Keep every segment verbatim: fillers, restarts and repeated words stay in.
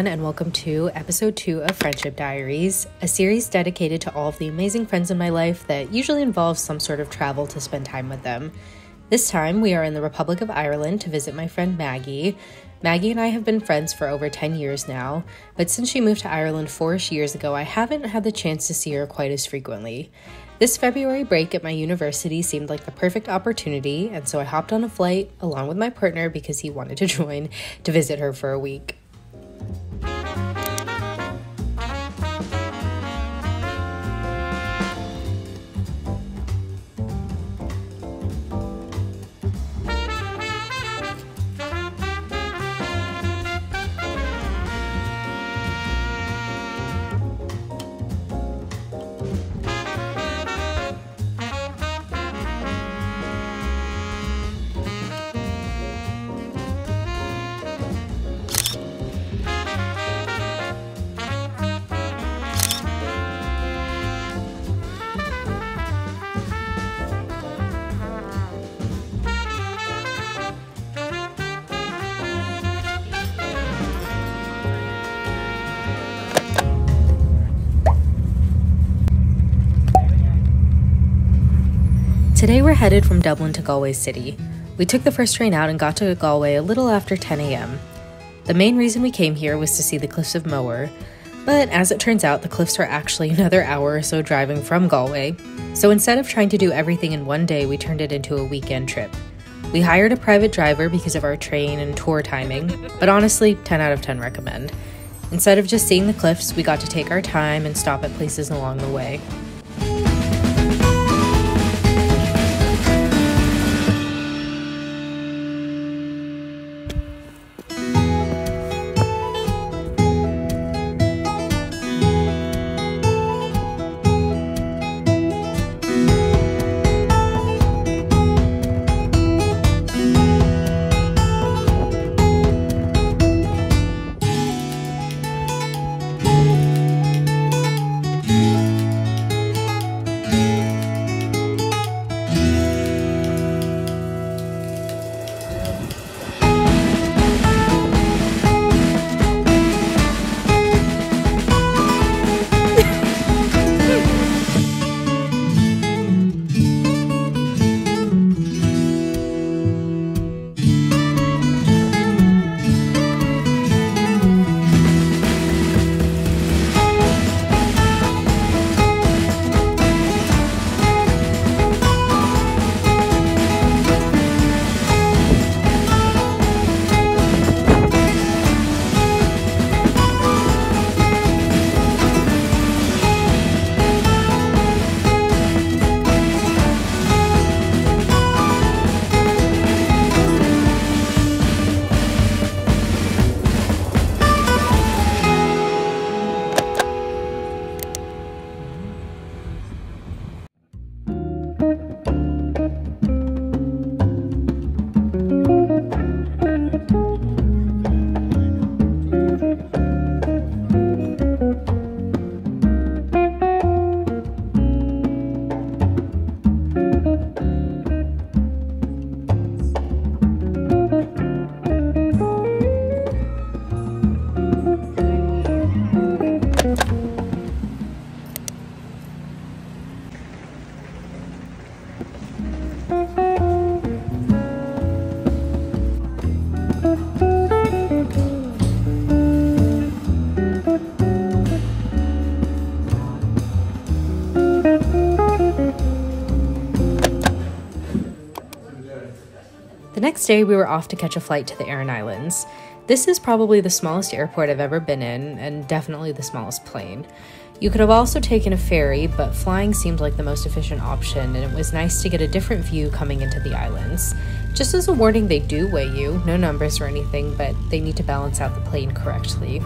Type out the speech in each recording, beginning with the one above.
everyone, and welcome to episode two of Friendship Diaries, a series dedicated to all of the amazing friends in my life that usually involves some sort of travel to spend time with them. This time, we are in the Republic of Ireland to visit my friend Maggie. Maggie and I have been friends for over ten years now, but since she moved to Ireland four-ish years ago, I haven't had the chance to see her quite as frequently. This February break at my university seemed like the perfect opportunity, and so I hopped on a flight along with my partner because he wanted to join to visit her for a week. Today we're headed from Dublin to Galway City. We took the first train out and got to Galway a little after ten a m The main reason we came here was to see the Cliffs of Moher, but as it turns out, the cliffs are actually another hour or so driving from Galway, so instead of trying to do everything in one day, we turned it into a weekend trip. We hired a private driver because of our train and tour timing, but honestly, ten out of ten recommend. Instead of just seeing the cliffs, we got to take our time and stop at places along the way. The next day, we were off to catch a flight to the Aran Islands. This is probably the smallest airport I've ever been in, and definitely the smallest plane. You could have also taken a ferry, but flying seemed like the most efficient option, and it was nice to get a different view coming into the islands. Just as a warning, they do weigh you, no numbers or anything, but they need to balance out the plane correctly.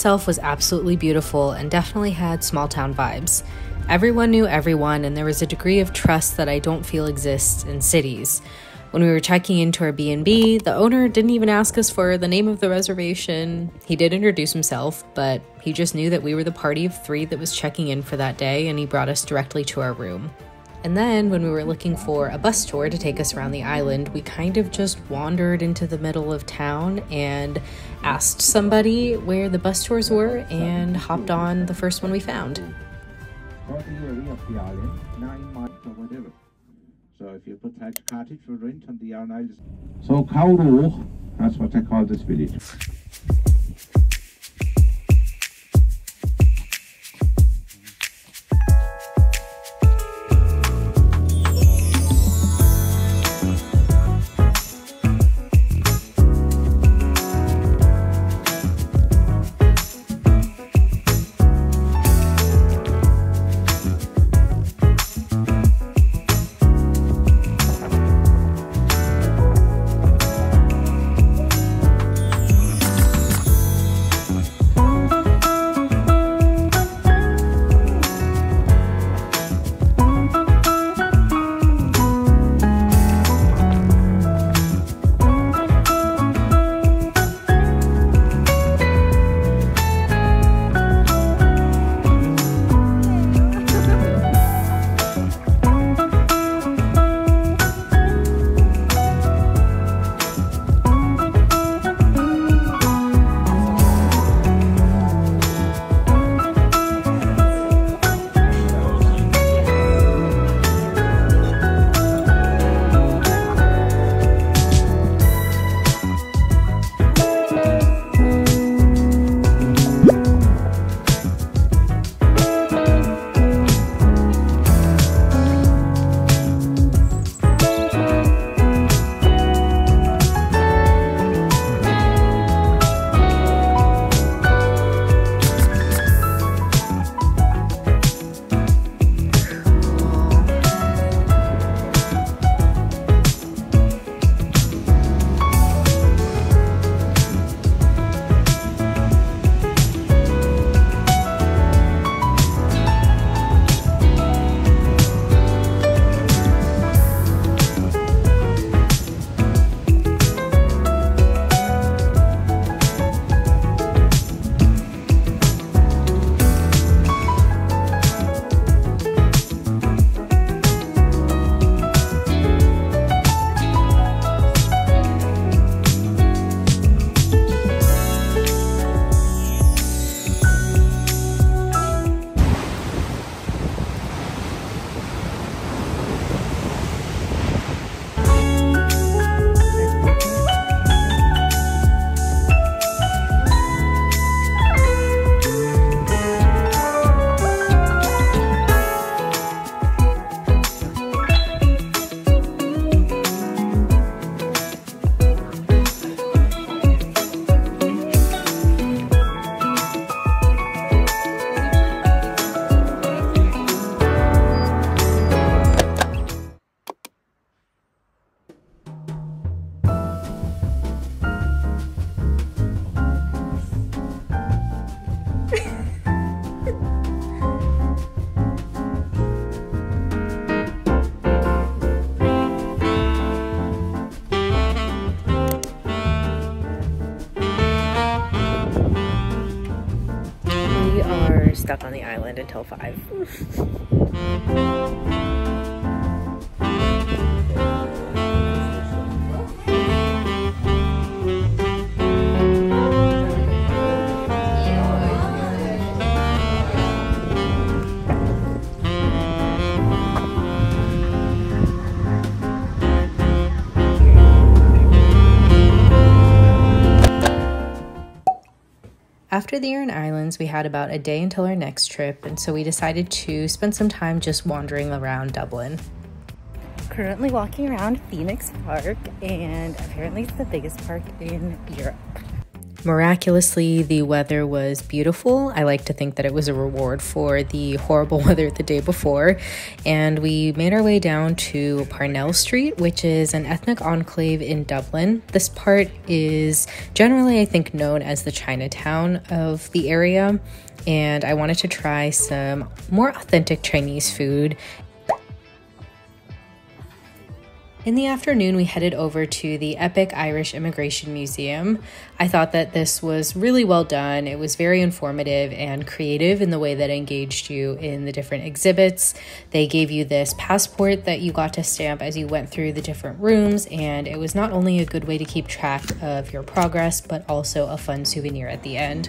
itself was absolutely beautiful and definitely had small town vibes. Everyone knew everyone, and there was a degree of trust that I don't feel exists in cities. When we were checking into our B and B, the owner didn't even ask us for the name of the reservation. He did introduce himself, but he just knew that we were the party of three that was checking in for that day, and he brought us directly to our room. And then, when we were looking for a bus tour to take us around the island, we kind of just wandered into the middle of town and asked somebody where the bus tours were and hopped on the first one we found. So if you put that cottage for rent on the Aran Islands. So Kaoru, that's what I call this village. Stuck on the island until five. After the Aran Islands, we had about a day until our next trip, and so we decided to spend some time just wandering around Dublin. Currently walking around Phoenix Park, and apparently it's the biggest park in Europe. Miraculously, the weather was beautiful. I like to think that it was a reward for the horrible weather the day before. And we made our way down to Parnell Street, which is an ethnic enclave in Dublin. This part is generally, I think, known as the Chinatown of the area. And I wanted to try some more authentic Chinese food. In the afternoon, we headed over to the Epic Irish Immigration Museum. I thought that this was really well done. It was very informative and creative in the way that engaged you in the different exhibits. They gave you this passport that you got to stamp as you went through the different rooms, and it was not only a good way to keep track of your progress, but also a fun souvenir at the end.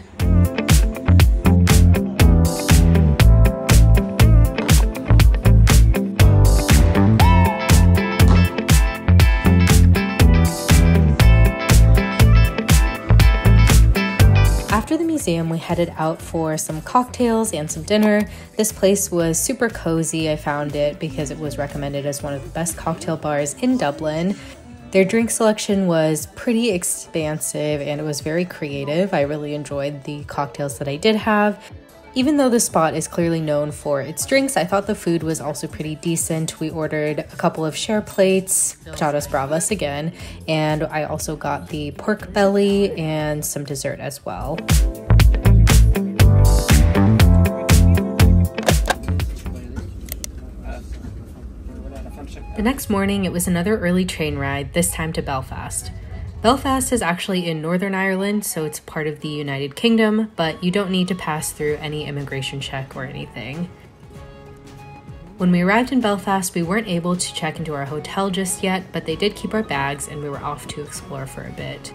We headed out for some cocktails and some dinner. This place was super cozy. I found it because it was recommended as one of the best cocktail bars in Dublin. Their drink selection was pretty expansive and it was very creative. I really enjoyed the cocktails that I did have. Even though the spot is clearly known for its drinks, I thought the food was also pretty decent. We ordered a couple of share plates, patatas bravas again, and I also got the pork belly and some dessert as well. The next morning, it was another early train ride, this time to Belfast. Belfast is actually in Northern Ireland, so it's part of the United Kingdom, but you don't need to pass through any immigration check or anything. When we arrived in Belfast, we weren't able to check into our hotel just yet, but they did keep our bags and we were off to explore for a bit.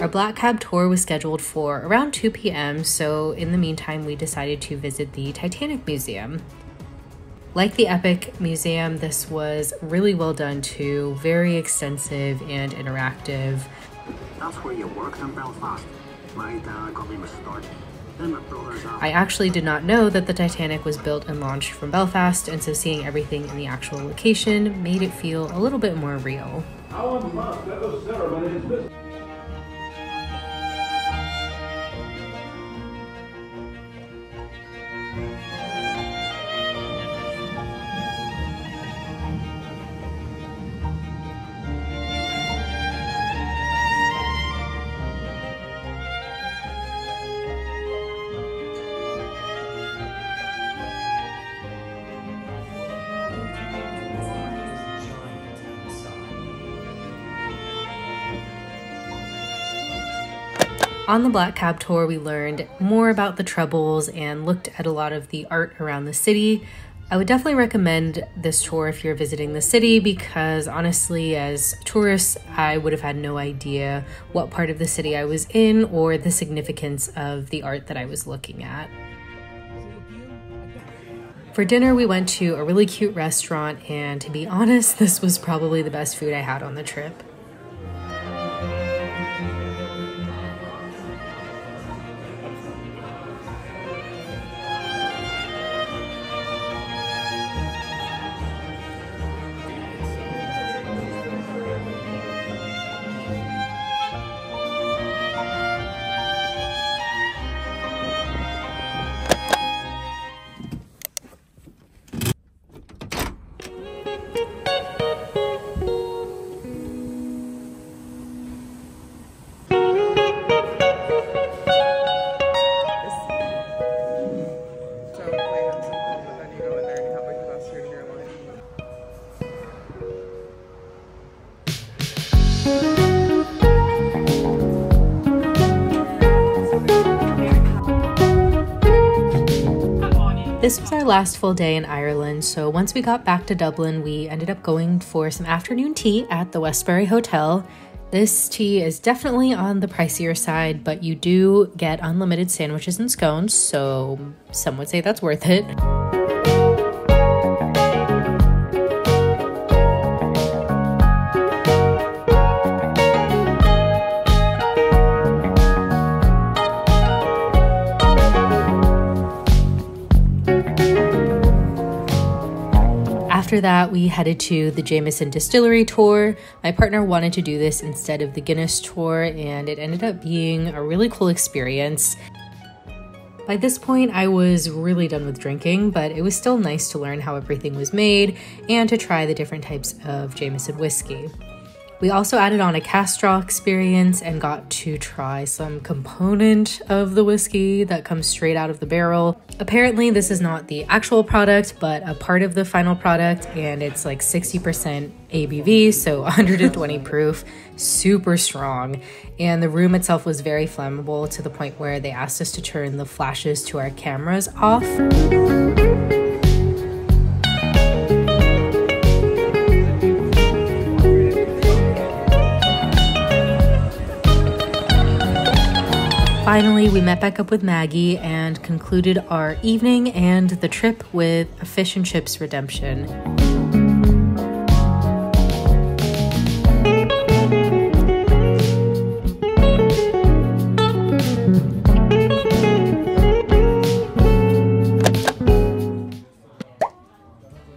Our Black Cab tour was scheduled for around two p m, so in the meantime we decided to visit the Titanic Museum. Like the Epic Museum, this was really well done too, very extensive and interactive. That's where you worked in Belfast. My dad got me my start. I actually did not know that the Titanic was built and launched from Belfast, and so seeing everything in the actual location made it feel a little bit more real. On the Black Cab tour, we learned more about the Troubles and looked at a lot of the art around the city. I would definitely recommend this tour if you're visiting the city because honestly, as tourists, I would have had no idea what part of the city I was in or the significance of the art that I was looking at. For dinner, we went to a really cute restaurant, and to be honest, this was probably the best food I had on the trip. This was our last full day in Ireland, so once we got back to Dublin, we ended up going for some afternoon tea at the Westbury Hotel. This tea is definitely on the pricier side, but you do get unlimited sandwiches and scones, so some would say that's worth it. After that, we headed to the Jameson Distillery tour. My partner wanted to do this instead of the Guinness tour, and it ended up being a really cool experience. By this point, I was really done with drinking, but it was still nice to learn how everything was made and to try the different types of Jameson whiskey. We also added on a cast straw experience and got to try some component of the whiskey that comes straight out of the barrel. Apparently, this is not the actual product, but a part of the final product, and it's like sixty percent A B V, so one hundred twenty proof, super strong. And the room itself was very flammable to the point where they asked us to turn the flashes to our cameras off. Finally, we met back up with Maggie and concluded our evening and the trip with a fish and chips redemption.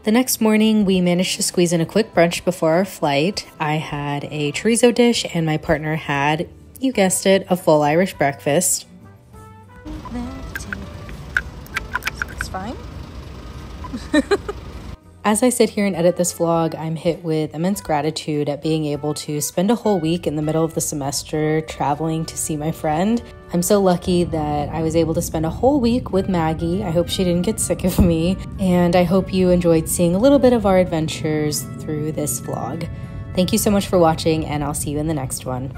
The next morning, we managed to squeeze in a quick brunch before our flight. I had a chorizo dish and my partner had, you guessed it, a full Irish breakfast. It's fine. As I sit here and edit this vlog, I'm hit with immense gratitude at being able to spend a whole week in the middle of the semester traveling to see my friend. I'm so lucky that I was able to spend a whole week with Maggie. I hope she didn't get sick of me, and I hope you enjoyed seeing a little bit of our adventures through this vlog. Thank you so much for watching, and I'll see you in the next one.